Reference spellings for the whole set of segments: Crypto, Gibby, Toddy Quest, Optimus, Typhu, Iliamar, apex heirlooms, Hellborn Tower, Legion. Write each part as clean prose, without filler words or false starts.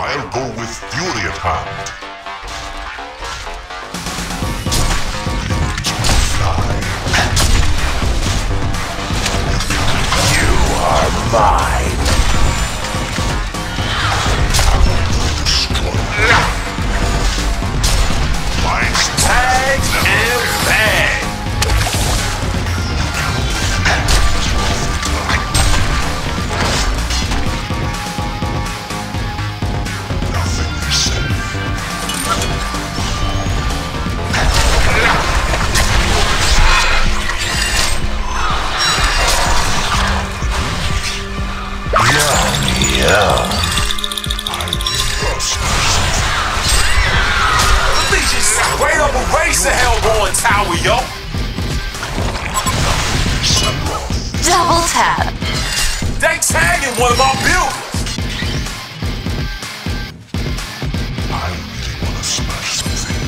I'll go with fury at hand. You are mine. My tag is bad. Straight up erase the Hellborn Tower, yo! Double tap. They tagging one of our buildings! I really wanna smash something.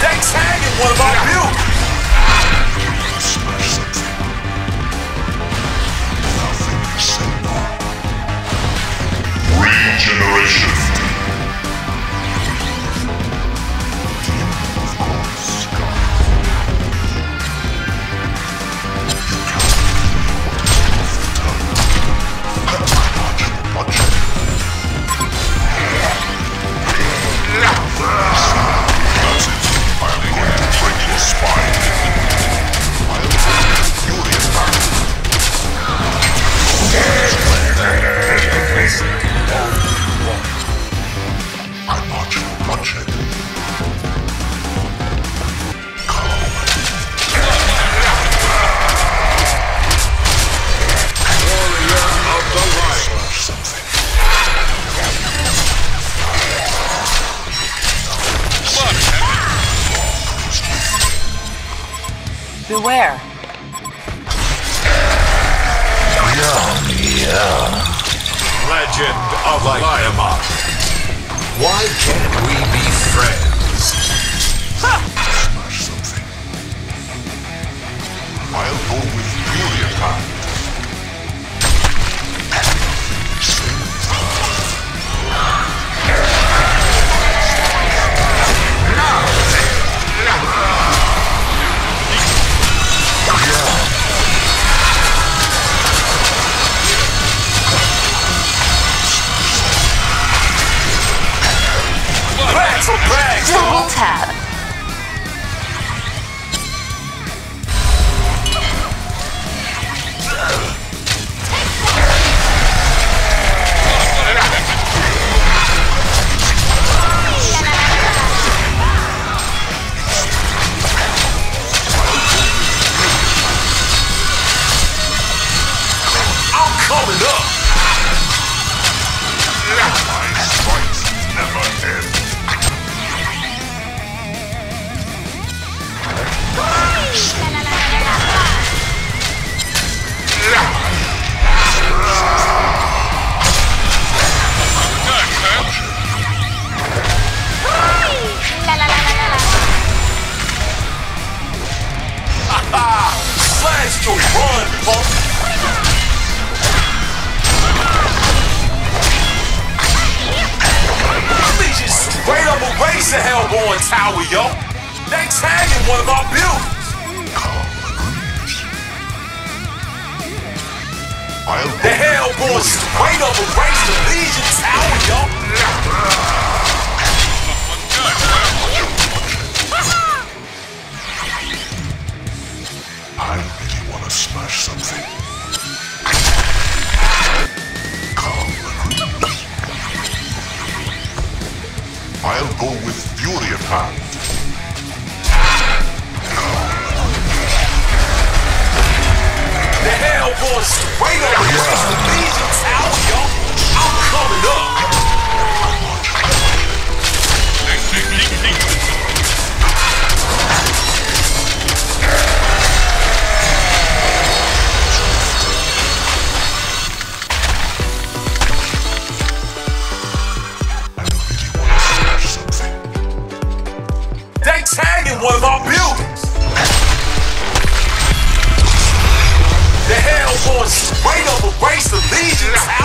They tagging one of our buildings! I really wanna smash something. Nothing is simple. Regeneration. Beware. Legend of Iliamar. Why can't we be friends? Ha! Smash something. I'll go with fury at hand. Double tap. I'm coming up. My fights never end. Slash to run, punk! Legion straight up erase the Hellborn Tower, yo! They tagging one of our buildings! The Hellborn straight up erase the Legion Tower, yo! I really want to smash something. Calm and relax. I'll go with fury at hand. The Hellborn straight up against the Legion Tower, yo! I'm coming up! One of our buildings! The Hellborn straight up erased the Legion Tower!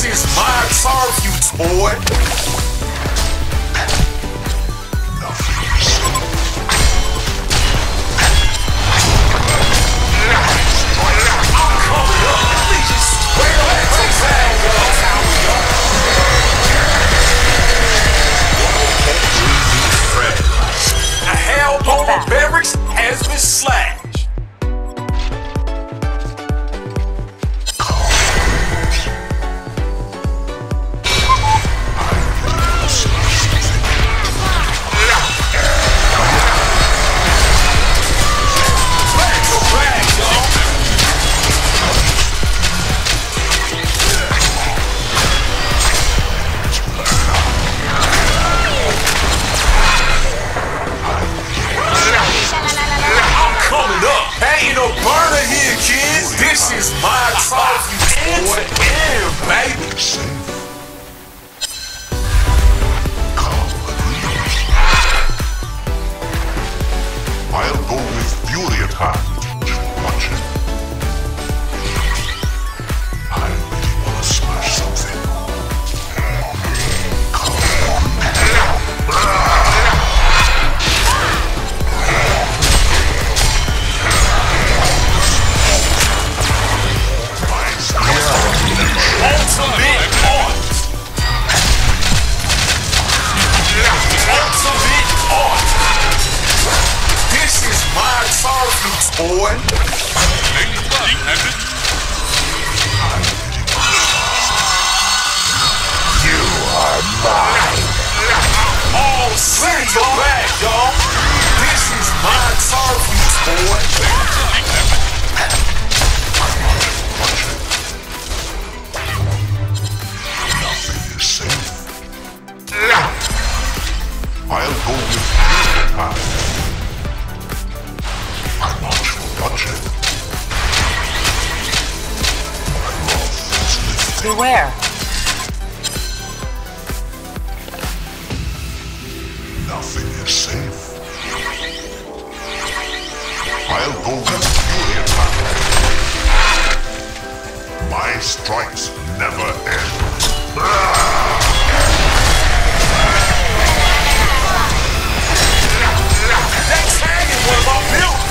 This is my target, boy. I'm coming up. Legion's way too bad, yo. The Hellborn barracks has been slacked. Beware. Nothing is safe. I'll go with Iliamar. My strikes never end. Next hanging was on milk.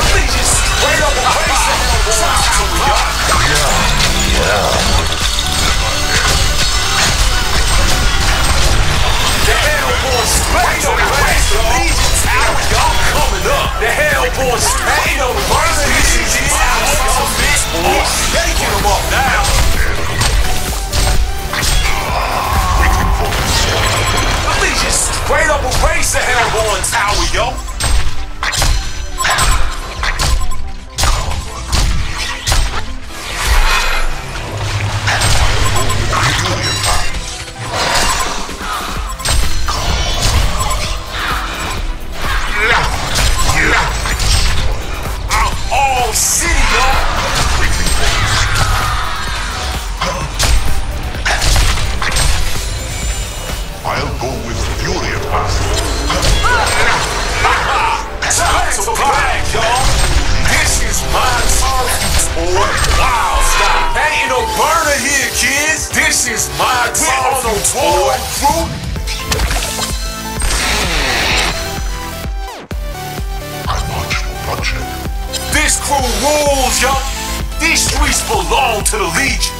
Please just straight up and face the hell. The Hellborn straight on the face of Legion Tower. Y'all coming up. The Hellborn straight on the face of Legion Tower. Oh, shaking them up now. Legion straight up and face the Hellborn Tower, yo. This crew rules, y'all. These streets belong to the Legion.